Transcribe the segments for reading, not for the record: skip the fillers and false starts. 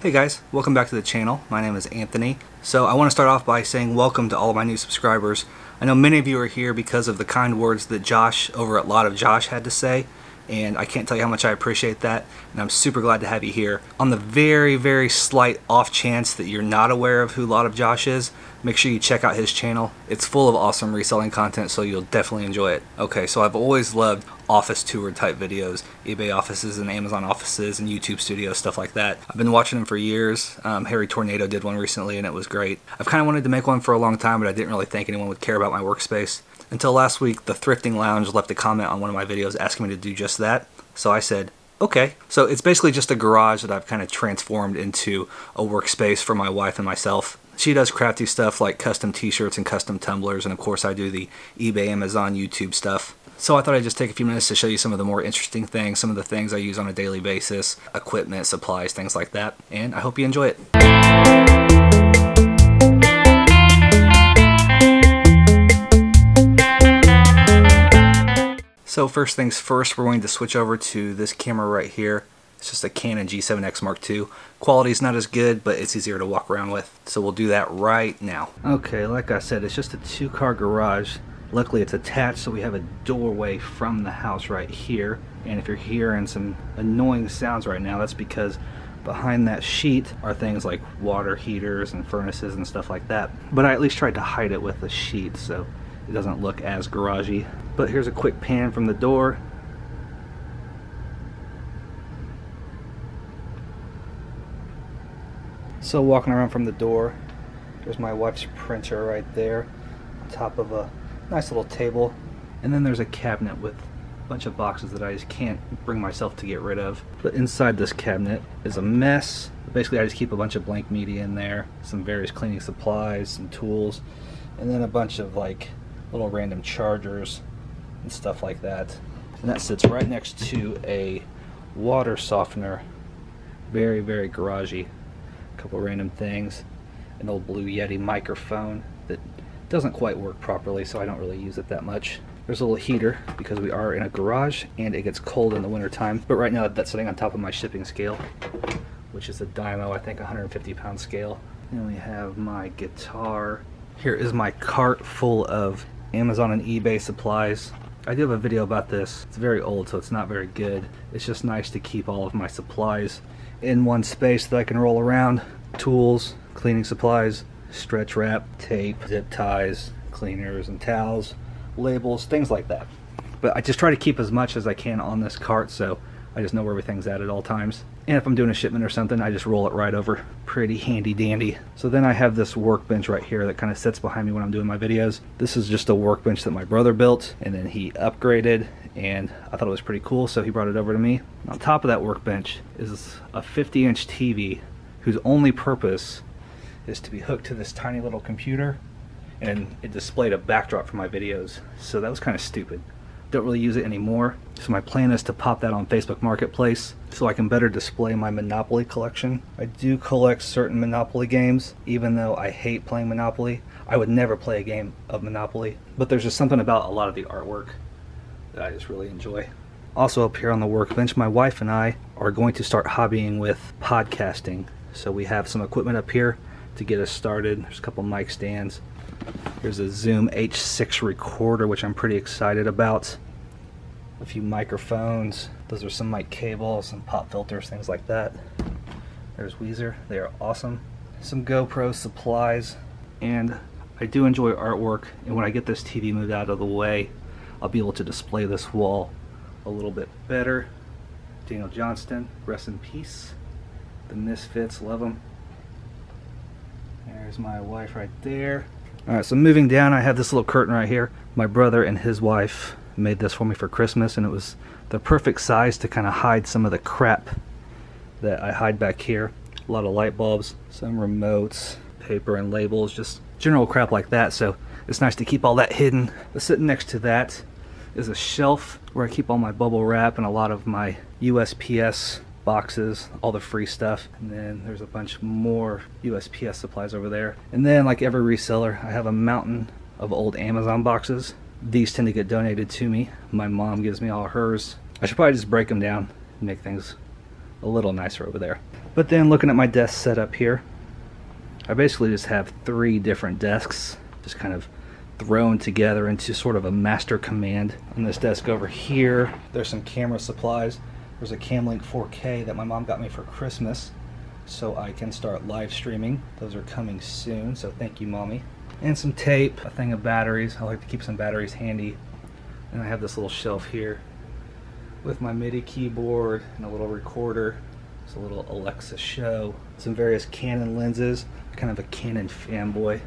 Hey guys, welcome back to the channel. My name is Anthony. So I want to start off by saying welcome to all of my new subscribers. I know many of you are here because of the kind words that Josh over at Lot of Josh had to say, and I can't tell you how much I appreciate that, and I'm super glad to have you here. On the very, very slight off chance that you're not aware of who Lot of Josh is, make sure you check out his channel. It's full of awesome reselling content, so you'll definitely enjoy it. Okay, so I've always loved office tour type videos, eBay offices and Amazon offices and YouTube studios, stuff like that. I've been watching them for years. Harry Tornado did one recently and it was great. I've kind of wanted to make one for a long time, but I didn't really think anyone would care about my workspace. Until last week, the Thrifting Lounge left a comment on one of my videos asking me to do just that, so I said, okay. So it's basically just a garage that I've kind of transformed into a workspace for my wife and myself. She does crafty stuff like custom t-shirts and custom tumblers, and of course I do the eBay, Amazon, YouTube stuff. So I thought I'd just take a few minutes to show you some of the more interesting things, some of the things I use on a daily basis, equipment, supplies, things like that, and I hope you enjoy it. So first things first, we're going to switch over to this camera right here. It's just a Canon G7X Mark II. Quality's not as good, but it's easier to walk around with. So we'll do that right now. Okay, like I said, it's just a two-car garage. Luckily it's attached, so we have a doorway from the house right here. And if you're hearing some annoying sounds right now, that's because behind that sheet are things like water heaters and furnaces and stuff like that. But I at least tried to hide it with a sheet, so it doesn't look as garagey. But here's a quick pan from the door. So walking around from the door, there's my wife's printer right there on top of a nice little table. And then there's a cabinet with a bunch of boxes that I just can't bring myself to get rid of. But inside this cabinet is a mess. Basically I just keep a bunch of blank media in there, some various cleaning supplies, some tools, and then a bunch of like little random chargers and stuff like that. And that sits right next to a water softener. Very, very garagey. A couple random things. An old Blue Yeti microphone that doesn't quite work properly, so I don't really use it that much. There's a little heater because we are in a garage and it gets cold in the winter time. But right now that's sitting on top of my shipping scale, which is a Dymo, I think 150 pound scale. And we have my guitar. Here is my cart full of Amazon and eBay supplies. I do have a video about this. It's very old, so it's not very good. It's just nice to keep all of my supplies in one space that I can roll around. Tools, cleaning supplies, stretch wrap, tape, zip ties, cleaners and towels, labels, things like that. But I just try to keep as much as I can on this cart, so I just know where everything's at all times. And if I'm doing a shipment or something, I just roll it right over. Pretty handy dandy. So then I have this workbench right here that kind of sits behind me when I'm doing my videos. This is just a workbench that my brother built and then he upgraded, and I thought it was pretty cool, so he brought it over to me. On top of that workbench is a 50-inch TV whose only purpose is to be hooked to this tiny little computer, and it displayed a backdrop for my videos. So that was kind of stupid. Don't really use it anymore, so my plan is to pop that on Facebook Marketplace so I can better display my Monopoly collection. I do collect certain Monopoly games, even though I hate playing Monopoly. I would never play a game of Monopoly, but there's just something about a lot of the artwork that I just really enjoy. Also up here on the workbench, my wife and I are going to start hobbying with podcasting. So we have some equipment up here to get us started. There's a couple mic stands. Here's a Zoom H6 recorder, which I'm pretty excited about. A few microphones. Those are some mic cables, some pop filters, things like that. There's Weezer. They are awesome. Some GoPro supplies. And I do enjoy artwork, and when I get this TV moved out of the way, I'll be able to display this wall a little bit better. Daniel Johnston, rest in peace. The Misfits, love them. There's my wife right there. Alright, so moving down, I have this little curtain right here. My brother and his wife made this for me for Christmas, and it was the perfect size to kind of hide some of the crap that I hide back here. A lot of light bulbs, some remotes, paper and labels, just general crap like that, so it's nice to keep all that hidden. But sitting next to that is a shelf where I keep all my bubble wrap and a lot of my USPS boxes, all the free stuff. And then there's a bunch more USPS supplies over there. And then, like every reseller, I have a mountain of old Amazon boxes. These tend to get donated to me. My mom gives me all hers. I should probably just break them down and make things a little nicer over there. But then looking at my desk setup here, I basically just have three different desks just kind of thrown together into sort of a master command. On this desk over here, there's some camera supplies. There's a CamLink 4K that my mom got me for Christmas, so I can start live streaming. Those are coming soon, so thank you, Mommy. And some tape, a thing of batteries. I like to keep some batteries handy. And I have this little shelf here with my MIDI keyboard and a little recorder. It's a little Alexa show. Some various Canon lenses. Kind of a Canon fanboy,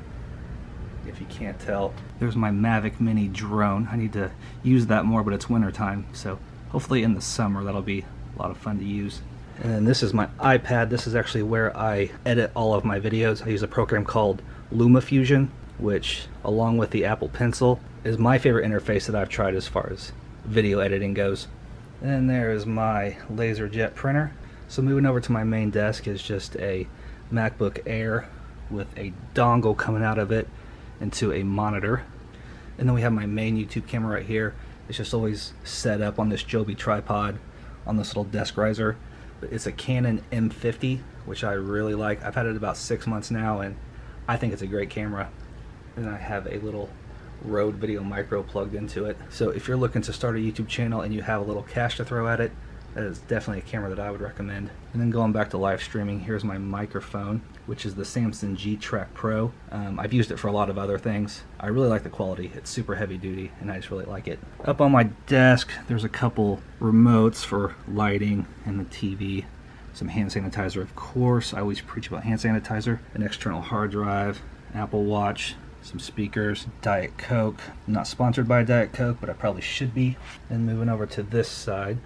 if you can't tell. There's my Mavic Mini drone. I need to use that more, but it's winter time, so hopefully in the summer that'll be a lot of fun to use. And then this is my iPad. This is actually where I edit all of my videos. I use a program called LumaFusion, which along with the Apple Pencil is my favorite interface that I've tried as far as video editing goes. And then there is my LaserJet printer. So moving over to my main desk is just a MacBook Air with a dongle coming out of it into a monitor. And then we have my main YouTube camera right here. It's just always set up on this Joby tripod on this little desk riser. But it's a Canon M50, which I really like. I've had it about 6 months now, and I think it's a great camera. And I have a little Rode Video Micro plugged into it. So if you're looking to start a YouTube channel and you have a little cash to throw at it, that is definitely a camera that I would recommend. And then going back to live streaming, here's my microphone, which is the Samson G-Track Pro. I've used it for a lot of other things. I really like the quality. It's super heavy duty, and I just really like it. Up on my desk, there's a couple remotes for lighting and the TV. Some hand sanitizer, of course. I always preach about hand sanitizer. An external hard drive, Apple Watch, some speakers, Diet Coke. I'm not sponsored by Diet Coke, but I probably should be. And moving over to this side,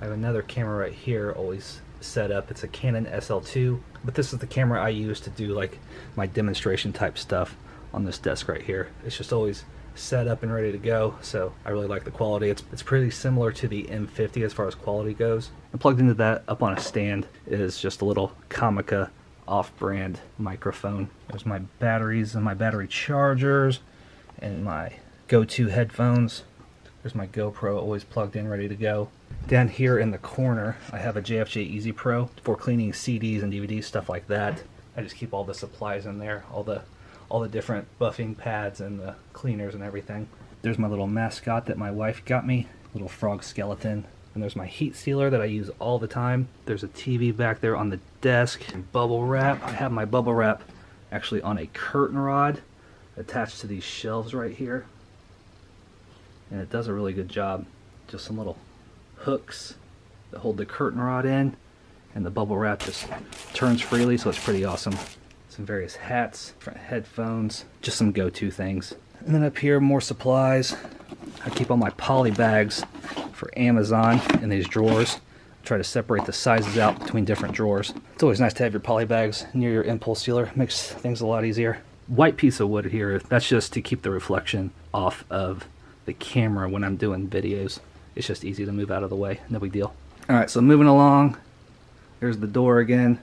I have another camera right here always set up. It's a Canon SL2, but this is the camera I use to do like my demonstration type stuff on this desk right here. It's just always set up and ready to go, so I really like the quality. It's pretty similar to the M50 as far as quality goes. And plugged into that up on a stand is just a little Comica off-brand microphone. There's my batteries and my battery chargers and my go-to headphones. There's my GoPro always plugged in, ready to go. Down here in the corner, I have a JFJ Easy Pro for cleaning CDs and DVDs, stuff like that. I just keep all the supplies in there, all the different buffing pads and the cleaners and everything. There's my little mascot that my wife got me, little frog skeleton. And there's my heat sealer that I use all the time. There's a TV back there on the desk. And bubble wrap. I have my bubble wrap actually on a curtain rod attached to these shelves right here. And it does a really good job. Just some little hooks that hold the curtain rod in, and the bubble wrap just turns freely, so it's pretty awesome. Some various hats, different headphones, just some go-to things. And then up here, more supplies. I keep all my poly bags for Amazon in these drawers. I try to separate the sizes out between different drawers. It's always nice to have your poly bags near your impulse sealer. It makes things a lot easier. White piece of wood here, that's just to keep the reflection off of the camera when I'm doing videos. It's just easy to move out of the way, no big deal. All right, so moving along, there's the door again.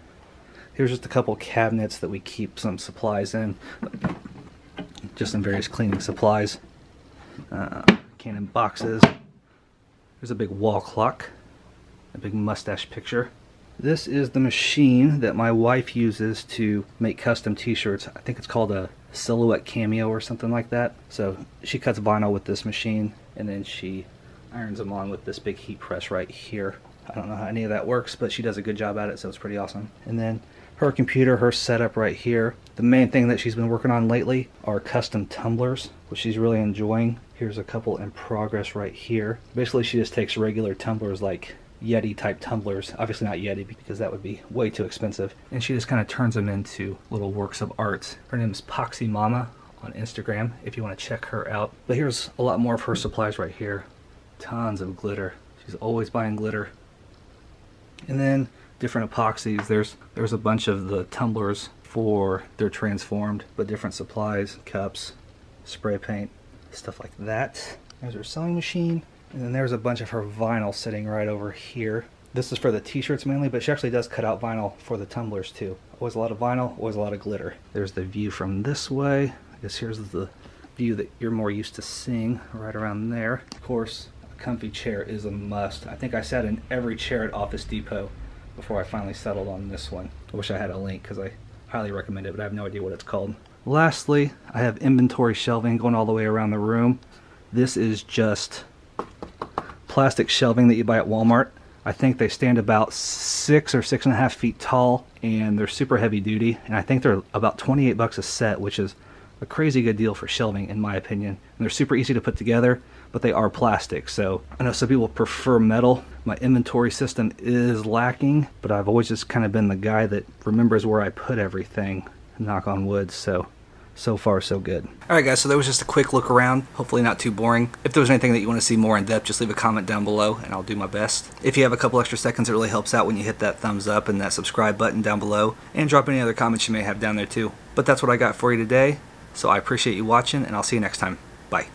Here's just a couple cabinets that we keep some supplies in, just some various cleaning supplies, Canon boxes. There's a big wall clock, a big mustache picture. This is the machine that my wife uses to make custom t-shirts. I think it's called a Silhouette Cameo or something like that. So she cuts vinyl with this machine, and then she irons them on with this big heat press right here. I don't know how any of that works, but she does a good job at it, so it's pretty awesome. And then her computer, her setup right here. The main thing that she's been working on lately are custom tumblers, which she's really enjoying. Here's a couple in progress right here. Basically, she just takes regular tumblers, like Yeti type tumblers. Obviously not Yeti, because that would be way too expensive. And she just kind of turns them into little works of art. Her name is Poxy Mama on Instagram if you want to check her out. But here's a lot more of her supplies right here. Tons of glitter. She's always buying glitter. And then different epoxies. There's a bunch of the tumblers for they're transformed, but different supplies, cups, spray paint, stuff like that. There's her sewing machine. And then there's a bunch of her vinyl sitting right over here. This is for the t-shirts mainly, but she actually does cut out vinyl for the tumblers too. Always a lot of vinyl, always a lot of glitter. There's the view from this way. I guess here's the view that you're more used to seeing, right around there. Of course, comfy chair is a must. I think I sat in every chair at Office Depot before I finally settled on this one. I wish I had a link because I highly recommend it, but I have no idea what it's called. Lastly, I have inventory shelving going all the way around the room. This is just plastic shelving that you buy at Walmart. I think they stand about 6 or 6.5 feet tall, and they're super heavy duty, and I think they're about 28 bucks a set, which is a crazy good deal for shelving in my opinion. And they're super easy to put together, but they are plastic, so I know some people prefer metal. My inventory system is lacking, but I've always just kind of been the guy that remembers where I put everything, knock on wood, so far so good. Alright guys, so that was just a quick look around, hopefully not too boring. If there was anything that you want to see more in depth, just leave a comment down below and I'll do my best. If you have a couple extra seconds, it really helps out when you hit that thumbs up and that subscribe button down below, and drop any other comments you may have down there too. But that's what I got for you today, so I appreciate you watching and I'll see you next time. Bye.